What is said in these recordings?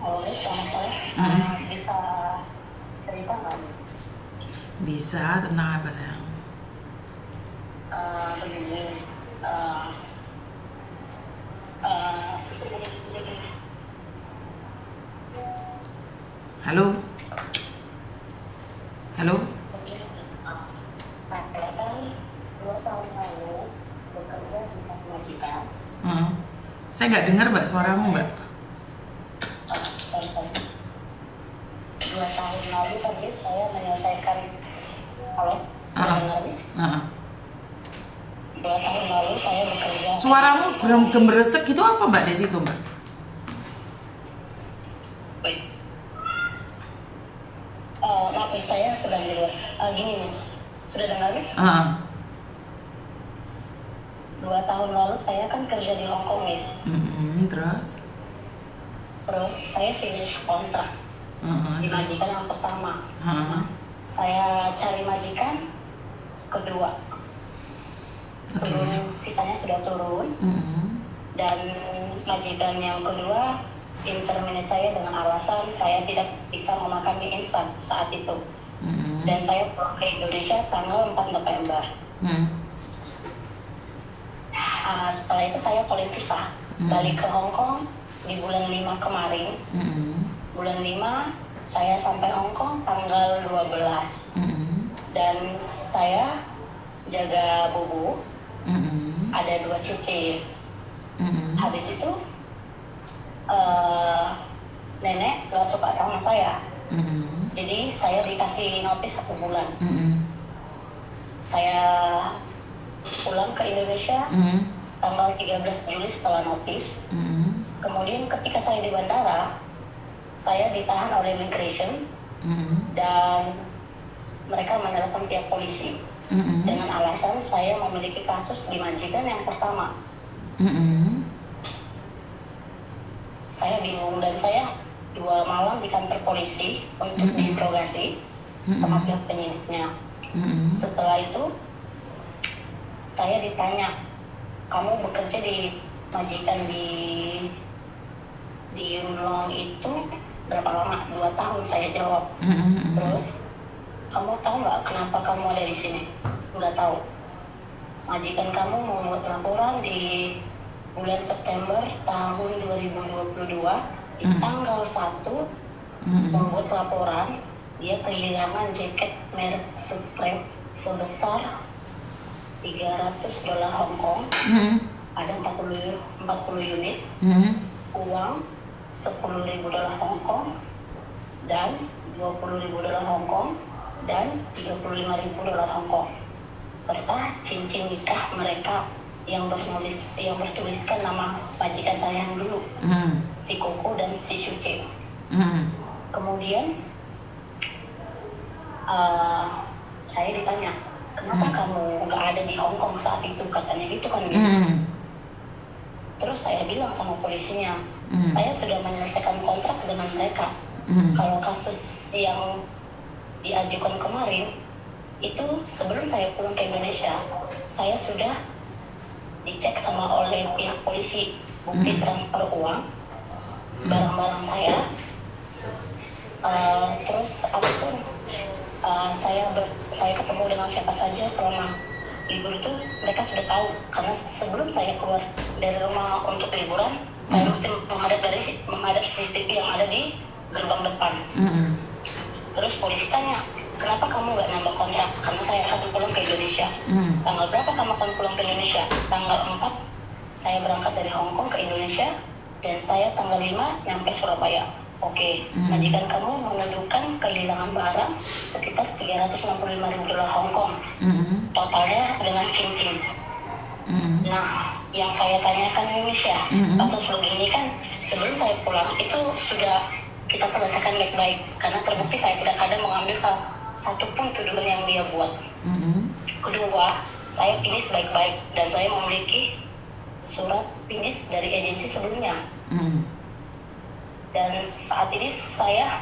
oleh sama saya bisa cerita nggak? Bisa, tentang apa sayang? Begini, halo, halo. Saya kan 2 tahun lalu bekerja di sana kita. Saya nggak dengar mbak suaramu mbak. 2 tahun lalu tadi saya menyelesaikan, halo, suara habis. 2 tahun lalu saya bekerja. Suaramu gemeresek itu apa mbak di situ mbak? Maaf, saya sedang di luar. Gini mas, sudah dengar mas? 2 tahun lalu saya kan kerja di Hong Kong mas. Terus saya finish kontrak di majikan yang pertama. Saya cari majikan kedua. Turun, visanya sudah turun, dan majikan yang kedua interminate saya dengan alasan saya tidak bisa memakan mie instan saat itu, dan saya pulang ke Indonesia tanggal 4 November. Setelah itu saya kolek visa, balik ke Hong Kong di bulan 5 kemarin. Bulan 5 saya sampai Hong Kong tanggal 12, dan saya jaga bobo. Ada 2 cuci. Habis itu nenek gak suka sama saya. Jadi saya dikasih notis 1 bulan. Saya pulang ke Indonesia tanggal 13 Juli setelah notis. Kemudian ketika saya di bandara, saya ditahan oleh immigration, dan mereka menelepon pihak polisi dengan alasan saya memiliki kasus di majikan yang pertama. Saya bingung, dan saya 2 malam di kantor polisi untuk diinterogasi sama pihak penyidiknya. Setelah itu saya ditanya, kamu bekerja di majikan di Yunlong itu berapa lama? 2 tahun saya jawab. Terus, kamu tahu nggak kenapa kamu ada di sini? Nggak tahu. Majikan kamu membuat laporan di bulan September tahun 2022, di tanggal 1 membuat laporan dia kehilangan jaket merek Supreme sebesar $300 Hong Kong, ada 40 unit, uang $10.000 Hong Kong dan $20.000 Hong Kong dan $35.000 Hong Kong, serta cincin nikah mereka yang bertuliskan nama majikan saya yang dulu, si Koko dan si Suci. Kemudian saya ditanya, kenapa kamu nggak ada di Hong Kong saat itu, katanya gitu kan bis. Terus saya bilang sama polisinya, saya sudah menyelesaikan kontrak dengan mereka. Kalau kasus yang diajukan kemarin itu sebelum saya pulang ke Indonesia, saya sudah dicek sama oleh pihak polisi, bukti transfer uang, barang-barang saya. Terus apapun, saya ketemu dengan siapa saja selama libur itu mereka sudah tahu, karena sebelum saya keluar dari rumah untuk liburan, saya mesti menghadap CCTV yang ada di gerbang depan. Terus polisi tanya, kenapa kamu nggak nambah kontrak? Karena saya akan pulang ke Indonesia. Tanggal berapa kamu akan pulang ke Indonesia? Tanggal 4 saya berangkat dari Hong Kong ke Indonesia, dan saya tanggal 5 nyampe Surabaya. Oke, majikan kamu mengadukan kehilangan barang sekitar $365.000 Hong Kong, totalnya dengan cincin. Nah, yang saya tanyakan ini ya, kasus begini kan sebelum saya pulang itu sudah kita selesaikan baik-baik, karena terbukti saya tidak ada mengambil satupun tuduhan yang dia buat. Kedua, saya finish baik-baik dan saya memiliki surat finish dari agensi sebelumnya. Dan saat ini saya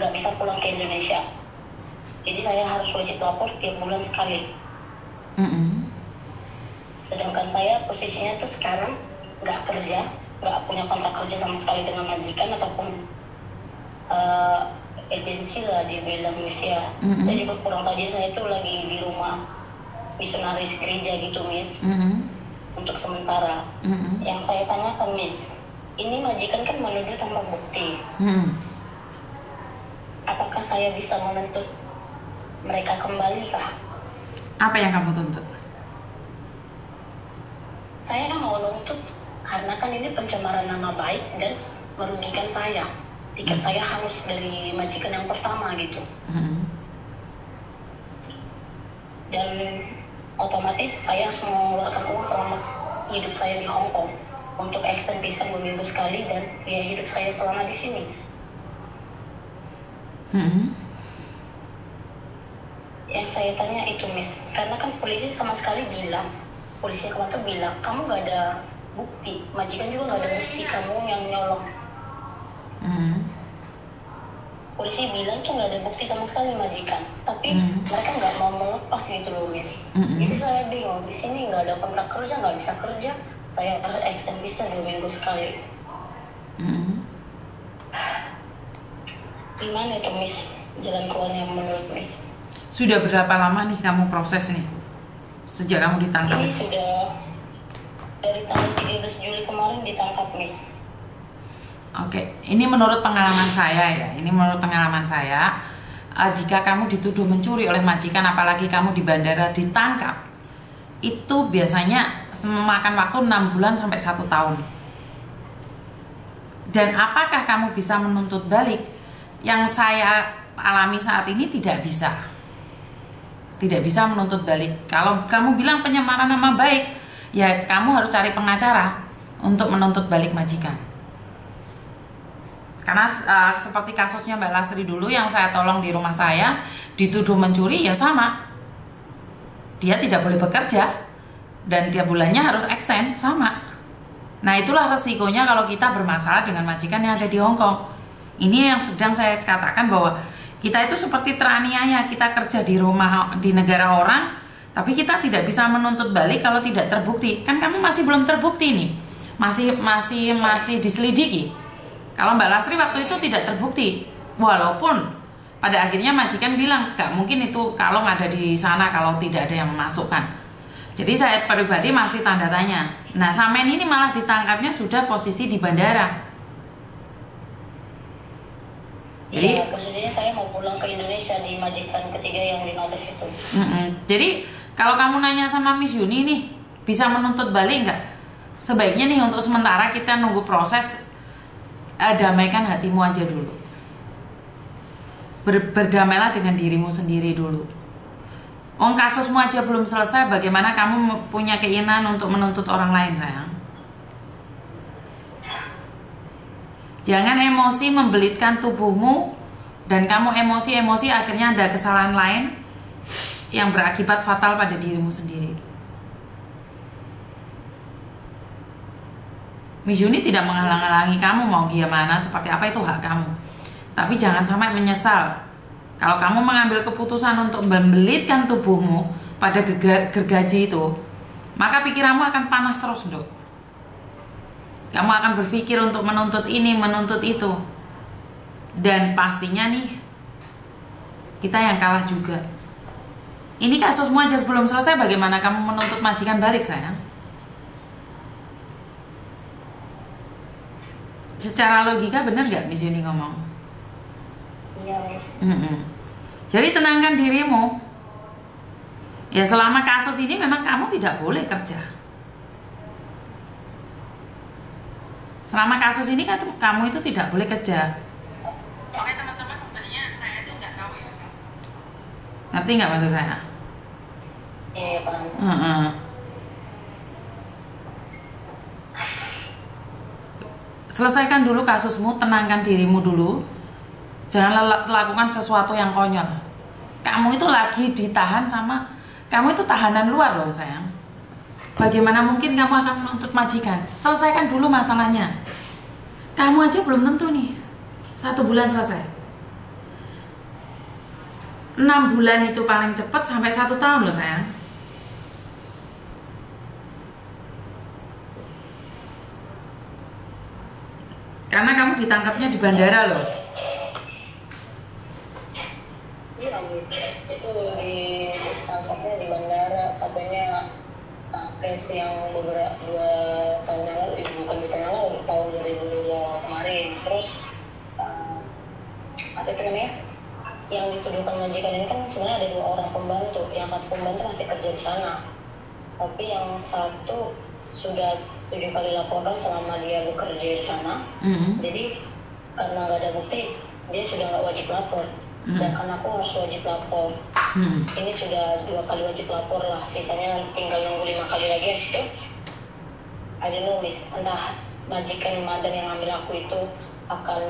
nggak bisa pulang ke Indonesia, jadi saya harus wajib lapor tiap bulan sekali. Sedangkan saya posisinya tuh sekarang nggak kerja, nggak punya kontrak kerja sama sekali dengan majikan ataupun agensi lah di bidang Miss ya. Saya juga kurang tahu, jadi saya itu lagi di rumah misionaris gereja gitu Miss, untuk sementara. Yang saya tanyakan Miss, ini majikan kan menuju tanpa bukti. Apakah saya bisa menuntut mereka kembali kah? Apa yang kamu tuntut? Saya mau nuntut karena kan ini pencemaran nama baik dan merugikan saya. Tiket saya harus dari majikan yang pertama gitu. Dan otomatis saya harus mengeluarkan uang selama hidup saya di Hong Kong untuk extend visa 2 minggu sekali dan biaya hidup saya selama di sini. Yang saya tanya itu Miss, karena kan polisi sama sekali bilang, polisi yang kemarin bilang kamu gak ada bukti, majikan juga gak ada bukti, kamu yang nyolong. Polisi bilang tuh nggak ada bukti sama sekali majikan, tapi mereka nggak mau melepas gitu loh Miss. Jadi saya bingung, di sini nggak ada kontrak kerja, nggak bisa kerja, saya harus extend visa 2 minggu sekali. Gimana itu Miss, jalan keluarnya menurut Miss? Sudah berapa lama nih kamu proses nih, sejak kamu ditangkap? Ini sudah dari tanggal 13 Juli kemarin ditangkap Miss. Oke, ini menurut pengalaman saya ya. Ini menurut pengalaman saya, jika kamu dituduh mencuri oleh majikan, apalagi kamu di bandara ditangkap, itu biasanya memakan waktu 6 bulan sampai 1 tahun. Dan apakah kamu bisa menuntut balik? Yang saya alami saat ini tidak bisa. Tidak bisa menuntut balik. Kalau kamu bilang penyemaran nama baik, ya kamu harus cari pengacara untuk menuntut balik majikan. Karena seperti kasusnya Mbak Lastri dulu yang saya tolong di rumah saya, dituduh mencuri ya sama. Dia tidak boleh bekerja dan tiap bulannya harus extend, sama. Nah itulah resikonya kalau kita bermasalah dengan majikan yang ada di Hong Kong. Ini yang sedang saya katakan bahwa kita itu seperti teraniaya, kita kerja di rumah di negara orang, tapi kita tidak bisa menuntut balik kalau tidak terbukti. Kan kamu masih belum terbukti nih, masih diselidiki. Kalau Mbak Lastri waktu itu tidak terbukti, walaupun pada akhirnya majikan bilang gak mungkin itu kalau nggak ada di sana kalau tidak ada yang memasukkan. Jadi saya pribadi masih tanda tanya. Nah Samen ini malah ditangkapnya sudah posisi di bandara. Jadi ya, posisinya saya mau pulang ke Indonesia di majikan ketiga yang di notis itu. Jadi kalau kamu nanya sama Miss Yuni nih, bisa menuntut balik nggak? Sebaiknya nih untuk sementara kita nunggu proses. Damaikan hatimu aja dulu. Berdamailah dengan dirimu sendiri dulu. Wong kasusmu aja belum selesai, bagaimana kamu punya keinginan untuk menuntut orang lain, sayang? Jangan emosi membelitkan tubuhmu dan kamu emosi-emosi akhirnya ada kesalahan lain yang berakibat fatal pada dirimu sendiri. Miss Yuni tidak menghalang-halangi kamu, mau gimana, seperti apa itu hak kamu. Tapi jangan sampai menyesal. Kalau kamu mengambil keputusan untuk membelitkan tubuhmu pada gergaji itu, maka pikiranmu akan panas terus, Dok. Kamu akan berpikir untuk menuntut ini, menuntut itu. Dan pastinya nih, kita yang kalah juga. Ini kasusmu aja belum selesai, bagaimana kamu menuntut majikan balik, sayang? Secara logika bener gak Miss Yuni ngomong? Iya Miss. Jadi tenangkan dirimu. Ya selama kasus ini memang kamu tidak boleh kerja. Selama kasus ini kan kamu itu tidak boleh kerja. Oke teman-teman, sebenarnya saya itu nggak tahu ya. Ngerti nggak maksud saya? Iya paham. Selesaikan dulu kasusmu, tenangkan dirimu dulu. Jangan lakukan sesuatu yang konyol. Kamu itu lagi ditahan sama, kamu itu tahanan luar loh sayang. Bagaimana mungkin kamu akan menuntut majikan? Selesaikan dulu masalahnya. Kamu aja belum tentu nih 1 bulan selesai. 6 bulan itu paling cepat, sampai 1 tahun loh sayang. Karena kamu ditangkapnya di bandara loh. habis itu ditangkapnya di bandara, katanya case yang beberapa 2 tahun yang lalu, tahun 2005 kemarin. Terus apa itu namanya, yang dituduhkan majikan ini kan sebenarnya ada 2 orang pembantu, yang satu pembantu masih kerja di sana, tapi yang satu sudah 7 kali laporan selama dia bekerja di sana. Jadi karena nggak ada bukti, dia sudah nggak wajib lapor. Sedangkan aku harus wajib lapor. Ini sudah 2 kali wajib lapor lah, sisanya tinggal nunggu 5 kali lagi. Habis itu ada nulis, entah majikan madan yang ngambil aku itu akan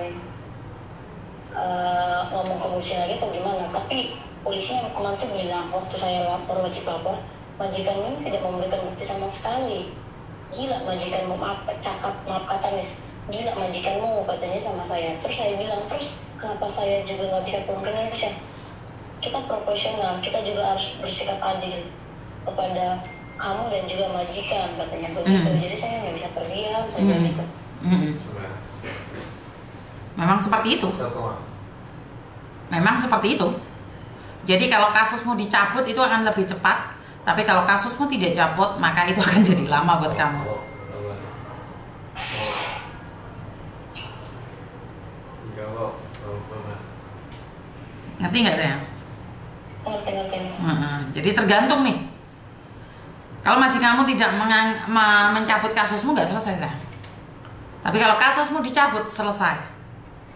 ngomong ke polisi lagi atau gimana. Tapi polisinya kemarin tuh bilang, waktu saya lapor, wajib lapor, majikan ini tidak memberikan bukti sama sekali. Gila majikanmu, maaf kata Miss, gila majikanmu katanya sama saya. Terus saya bilang, terus kenapa saya juga nggak bisa pulang ke Indonesia? Kita profesional, kita juga harus bersikap adil kepada kamu dan juga majikan katanya begitu. Jadi saya nggak bisa terdiam saja gitu. Memang seperti itu. Memang seperti itu. Jadi kalau kasusmu dicabut itu akan lebih cepat. Tapi kalau kasusmu tidak dicabut, maka itu akan jadi lama buat kamu. Ngerti nggak sayang? Jadi tergantung nih. Kalau majikanmu tidak mencabut kasusmu, nggak selesai sayang. Tapi kalau kasusmu dicabut, selesai.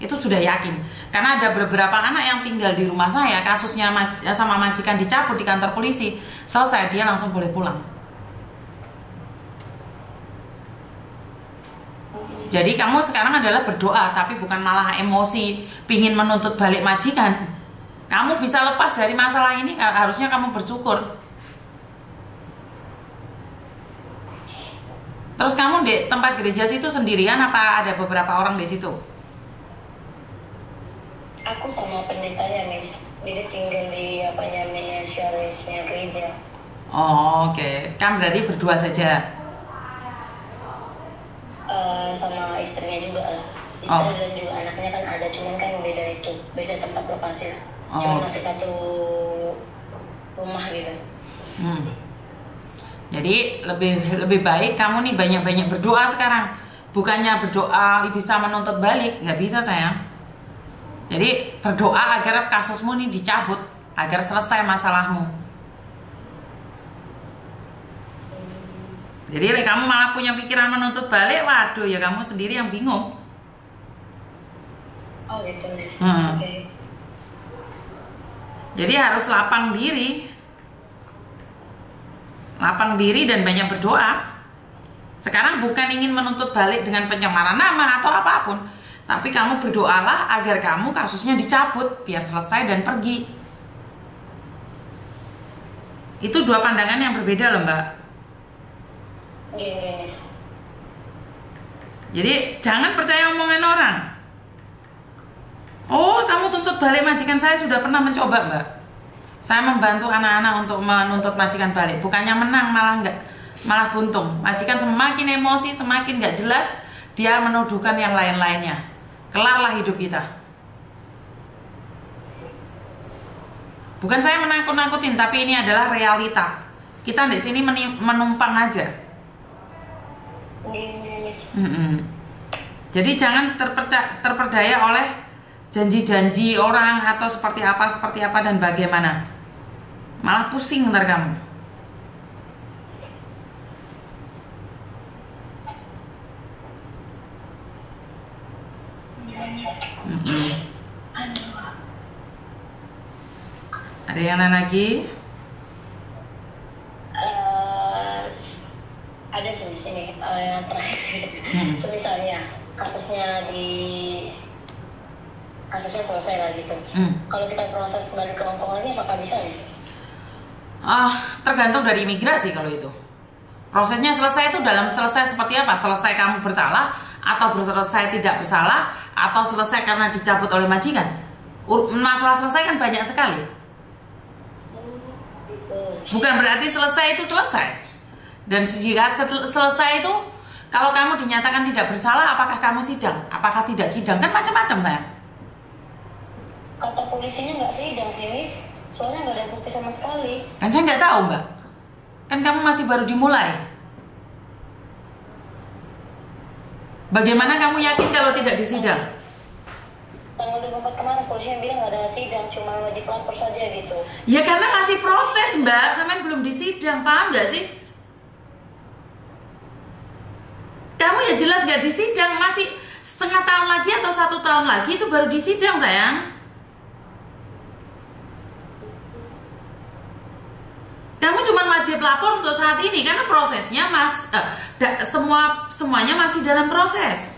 Itu sudah yakin. Karena ada beberapa anak yang tinggal di rumah saya, kasusnya sama majikan dicabut di kantor polisi, selesai, dia langsung boleh pulang. Jadi kamu sekarang adalah berdoa, tapi bukan malah emosi pingin menuntut balik majikan. Kamu bisa lepas dari masalah ini, harusnya kamu bersyukur. Terus kamu di tempat gereja situ sendirian apa ada beberapa orang di situ? Aku sama pendetanya Miss, jadi tinggal di apanya miniaturnya gereja. Oh, oke. Kan berarti berdua saja. Sama istrinya juga lah. Istri dan juga anaknya kan ada, cuman kan beda itu, beda tempat lokasi. Cuma masih satu rumah gitu. Jadi lebih baik kamu nih banyak-banyak berdoa sekarang. Bukannya berdoa bisa menuntut balik, nggak bisa sayang. Jadi berdoa agar kasusmu nih dicabut, agar selesai masalahmu. Jadi kamu malah punya pikiran menuntut balik, waduh ya kamu sendiri yang bingung. Oh gitu. Okay. Jadi harus lapang diri dan banyak berdoa. Sekarang bukan ingin menuntut balik dengan pencemaran nama atau apapun, tapi kamu berdoalah agar kamu kasusnya dicabut, biar selesai dan pergi. Itu 2 pandangan yang berbeda loh Mbak. Jadi jangan percaya omongan orang. Oh, kamu tuntut balik majikan, saya sudah pernah mencoba Mbak. Saya membantu anak-anak untuk menuntut majikan balik. Bukannya menang, malah enggak, malah buntung. Majikan semakin emosi, semakin nggak jelas, dia menuduhkan yang lain-lainnya. Kelarlah hidup kita. Bukan saya menakut-nakutin, tapi ini adalah realita. Kita di sini menumpang aja. Jadi jangan terperdaya oleh janji-janji orang atau seperti apa dan bagaimana. Malah pusing ntar kamu. Ada yang lain lagi? Ada sini yang terakhir. Misalnya kasusnya selesai lah gitu. Kalau kita proses balik ke Hongkongnya apakah bisa Miss? Tergantung dari imigrasi kalau itu. Prosesnya selesai itu dalam selesai seperti apa? Selesai kamu bersalah atau selesai tidak bersalah atau selesai karena dicabut oleh majikan? Masalah selesai kan banyak sekali. Bukan berarti selesai itu selesai. Dan jika selesai itu, kalau kamu dinyatakan tidak bersalah, apakah kamu sidang? Apakah tidak sidang? Kan macam-macam sayang. Kata polisinya nggak sidang sih Miss. Soalnya nggak ada bukti sama sekali. Kan saya nggak tahu, Mbak. Kan kamu masih baru dimulai. Bagaimana kamu yakin kalau tidak disidang? Tanggal 24 kemarin polisinya bilang nggak ada sidang, cuma wajib lapor saja gitu. Ya karena masih proses, Mbak. Sampai belum disidang, paham nggak sih? Kamu ya jelas nggak disidang, masih setengah tahun lagi atau 1 tahun lagi itu baru disidang, sayang. Kamu cuma wajib lapor untuk saat ini karena prosesnya semuanya masih dalam proses.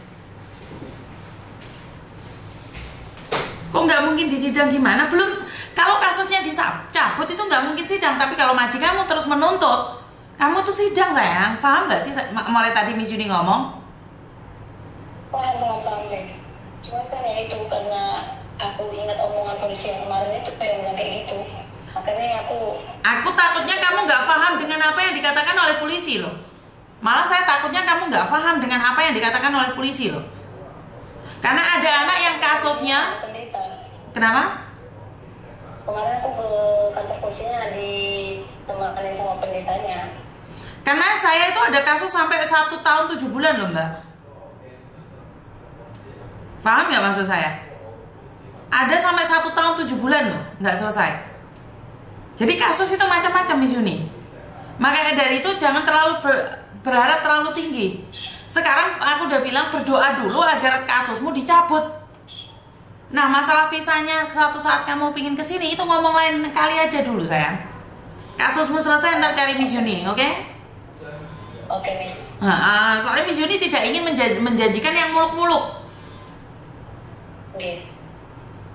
Kok nggak mungkin disidang gimana? Belum, kalau kasusnya dicabut itu nggak mungkin sidang. Tapi kalau majikanmu terus menuntut, kamu tuh sidang, sayang. Paham nggak sih? Mulai tadi Miss Yuni ngomong. Paham, guys. Cuma kan ya itu karena aku ingat omongan polisi yang kemarin itu kayak gitu. Makanya aku takutnya kamu nggak paham dengan apa yang dikatakan oleh polisi loh. Malah saya takutnya kamu nggak paham dengan apa yang dikatakan oleh polisi loh. Karena ada anak yang kasusnya pendeta. Kenapa? Kemarin aku ke kantor polisinya ditemanin sama pendetanya. Karena saya itu ada kasus sampai 1 tahun 7 bulan loh, Mbak. Paham nggak maksud saya? Ada sampai 1 tahun 7 bulan loh, nggak selesai. Jadi kasus itu macam-macam, Miss Yuni. Makanya dari itu jangan terlalu berharap terlalu tinggi. Sekarang aku udah bilang berdoa dulu agar kasusmu dicabut. Nah, masalah visanya suatu saat kamu pingin kesini itu ngomong lain kali aja dulu, sayang. Kasusmu selesai ntar cari Miss Yuni, oke? Oke, Miss. Soalnya Miss Yuni tidak ingin menjanjikan yang muluk-muluk.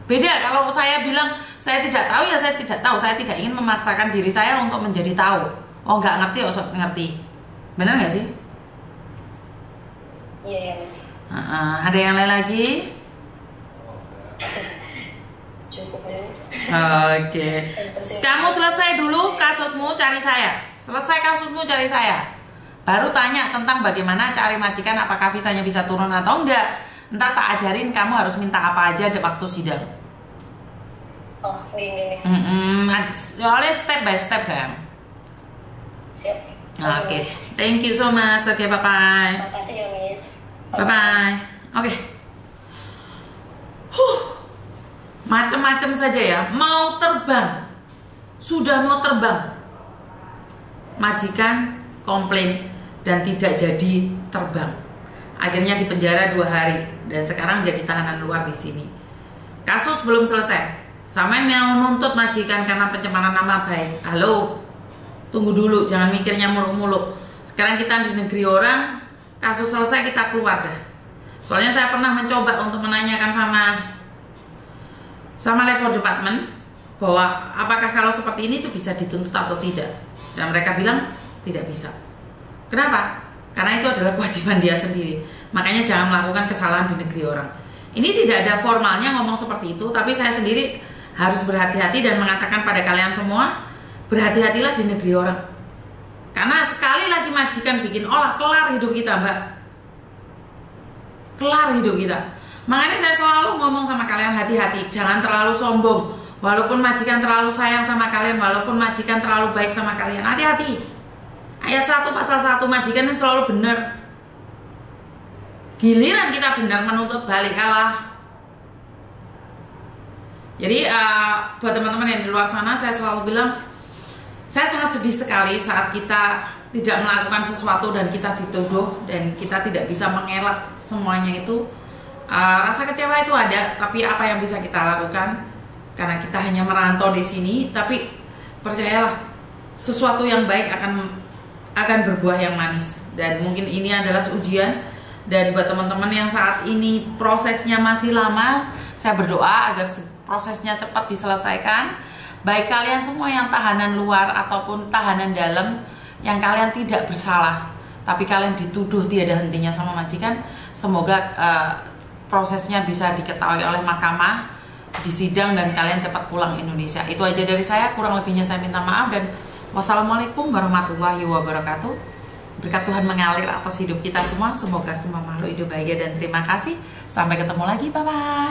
Beda kalau saya bilang saya tidak tahu, ya saya tidak tahu. Saya tidak ingin memaksakan diri saya untuk menjadi tahu. Oh, nggak ngerti, oh ngerti. Benar nggak sih? Iya, ya, Mas. Ada yang lain lagi? Cukup, Mas. Oke. Kamu selesai dulu kasusmu, cari saya. Selesai kasusmu, cari saya. Baru tanya tentang bagaimana cari majikan, apakah visanya bisa turun atau enggak. Ntar tak ajarin kamu harus minta apa aja di waktu sidang. Oh, ini. Soalnya step by step, sayang. Siap. Oke. Thank you so much. Oke, bye-bye. Makasih ya, Miss. Bye-bye. Oke. Macem-macem saja ya. Mau terbang. Sudah mau terbang. Majikan komplain dan tidak jadi terbang. Akhirnya dipenjara 2 hari. Dan sekarang jadi tahanan luar di sini. Kasus belum selesai. Sampean mau nuntut majikan karena pencemaran nama baik. Halo. Tunggu dulu, jangan mikirnya muluk-muluk. Sekarang kita di negeri orang, kasus selesai kita keluar dah. Soalnya saya pernah mencoba untuk menanyakan sama Labor Department bahwa apakah kalau seperti ini itu bisa dituntut atau tidak. Dan mereka bilang tidak bisa. Kenapa? Karena itu adalah kewajiban dia sendiri. Makanya jangan melakukan kesalahan di negeri orang. Ini tidak ada formalnya ngomong seperti itu, tapi saya sendiri harus berhati-hati dan mengatakan pada kalian semua, berhati-hatilah di negeri orang. Karena sekali lagi majikan bikin olah, kelar hidup kita, Mbak. Kelar hidup kita. Makanya saya selalu ngomong sama kalian hati-hati, jangan terlalu sombong. Walaupun majikan terlalu sayang sama kalian, walaupun majikan terlalu baik sama kalian, hati-hati. Ayat 1 pasal 1, majikan itu selalu benar. Giliran kita benar menuntut balik, kalah. Jadi buat teman-teman yang di luar sana, saya selalu bilang, saya sangat sedih sekali saat kita tidak melakukan sesuatu dan kita dituduh dan kita tidak bisa mengelak semuanya itu. Rasa kecewa itu ada, tapi apa yang bisa kita lakukan? Karena kita hanya merantau di sini, tapi percayalah, sesuatu yang baik akan berbuah yang manis. Dan mungkin ini adalah ujian. Dan buat teman-teman yang saat ini prosesnya masih lama, saya berdoa agar prosesnya cepat diselesaikan. Baik kalian semua yang tahanan luar ataupun tahanan dalam, yang kalian tidak bersalah tapi kalian dituduh tiada hentinya sama majikan, semoga prosesnya bisa diketahui oleh mahkamah, disidang, dan kalian cepat pulang Indonesia. Itu aja dari saya, kurang lebihnya saya minta maaf. Dan wassalamualaikum warahmatullahi wabarakatuh. Berkat Tuhan mengalir atas hidup kita semua. Semoga semua makhluk hidup bahagia dan terima kasih. Sampai ketemu lagi, bye-bye.